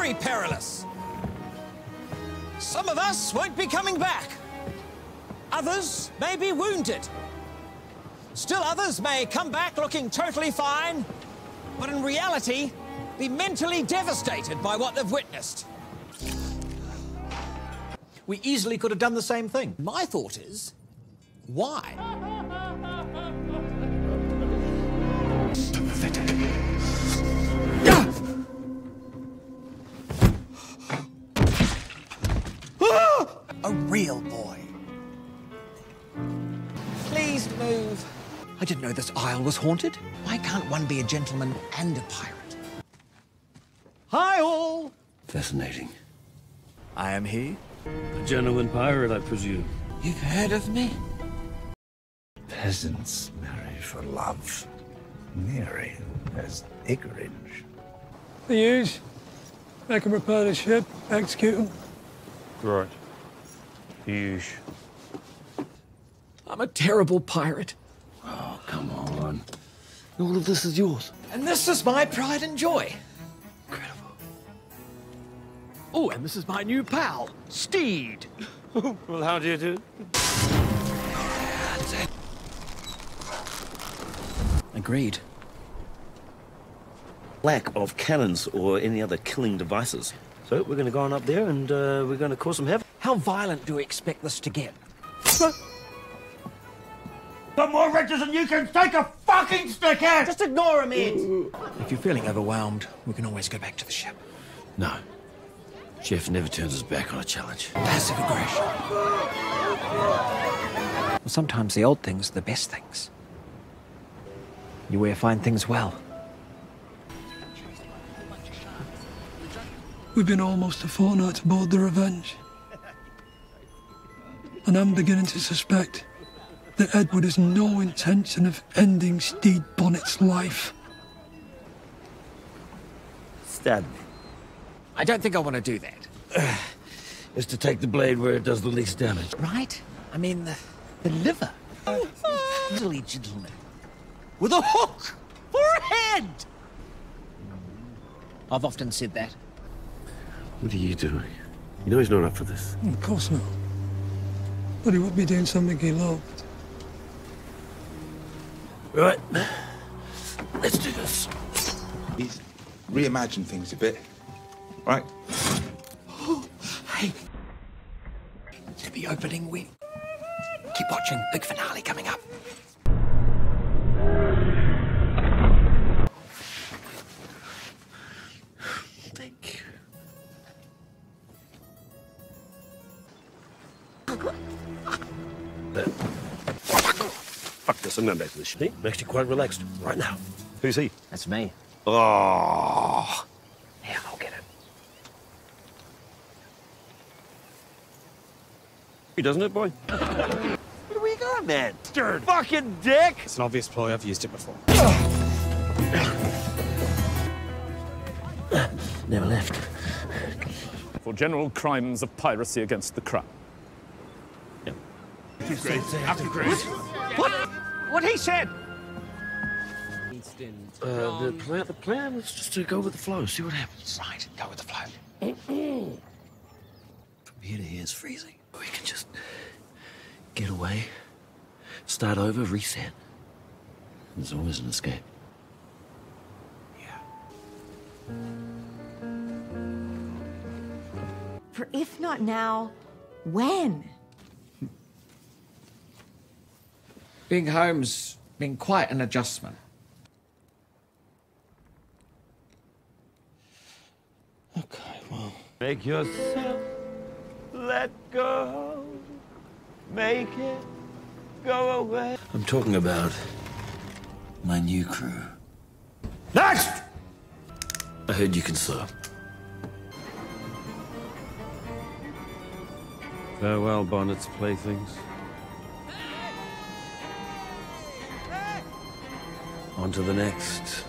very perilous. Some of us won't be coming back. Others may be wounded. Still others may come back looking totally fine, but in reality, be mentally devastated by what they've witnessed. We easily could have done the same thing. My thought is, why? A real boy. Please move. I didn't know this isle was haunted. Why can't one be a gentleman and a pirate? Hi all! Fascinating. I am he. A genuine pirate, I presume. You've heard of me? Peasants marry for love. Mary has acreage. The use. They can repair the ship, execute them. Right. Huge. I'm a terrible pirate. Oh, come on. All of this is yours. And this is my pride and joy. Incredible. Oh, and this is my new pal, Stede. Well, how do you do? That's it. Agreed. Lack of cannons or any other killing devices. So we're going to go on up there and we're going to cause some havoc. How violent do we expect this to get? But more wretches than you can take a fucking stick at! Just ignore him, Ed! If you're feeling overwhelmed, we can always go back to the ship. No. Jeff never turns his back on a challenge. Passive aggression. Well, sometimes the old things are the best things. You wear fine things well. We've been almost a fortnight aboard the Revenge. And I'm beginning to suspect that Edward has no intention of ending Stede Bonnet's life. Stab me. I don't think I want to do that. Is to take the blade where it does the least damage. Right? I mean, the liver. Elderly gentleman. With a hook for a head! I've often said that. What are you doing? You know he's not up for this. Of course not. But he would be doing something he loved. Right. Let's do this. He's reimagined things a bit. Right? Oh, hey. It'll be opening week. Keep watching. Big finale coming up. Fuck this, I'm going back to the ship. I'm actually quite relaxed right now. Who's he? That's me. Oh. Yeah, I'll get him. He doesn't it, boy? Where do we go, man? Stern. Fucking dick! It's an obvious ploy, I've used it before. Never left. For general crimes of piracy against the crown. What he said? The plan was just to go with the flow, see what happens. Right, go with the flow. From here to here is freezing. We can just get away, start over, reset. There's always an escape. Yeah. For if not now, when? Being home's been quite an adjustment. Okay, well... Make yourself let go. Make it go away. I'm talking about my new crew. Next! I heard you can sew. Farewell, Bonnet's playthings. On to the next.